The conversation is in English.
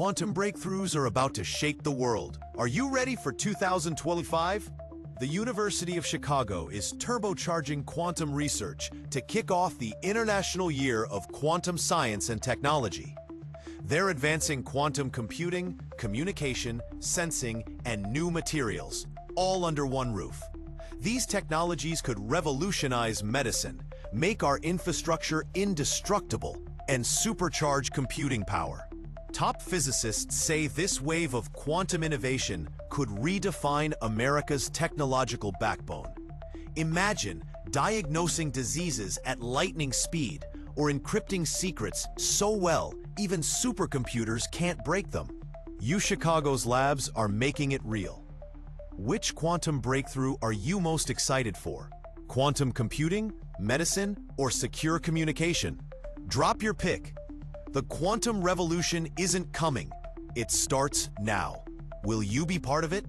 Quantum breakthroughs are about to shake the world. Are you ready for 2025? The University of Chicago is turbocharging quantum research to kick off the International Year of Quantum Science and Technology. They're advancing quantum computing, communication, sensing, and new materials, all under one roof. These technologies could revolutionize medicine, make our infrastructure indestructible, and supercharge computing power. Top physicists say this wave of quantum innovation could redefine America's technological backbone. Imagine diagnosing diseases at lightning speed or encrypting secrets so well even supercomputers can't break them. UChicago's labs are making it real. Which quantum breakthrough are you most excited for? Quantum computing, medicine, or secure communication? Drop your pick. The quantum revolution isn't coming. It starts now. Will you be part of it?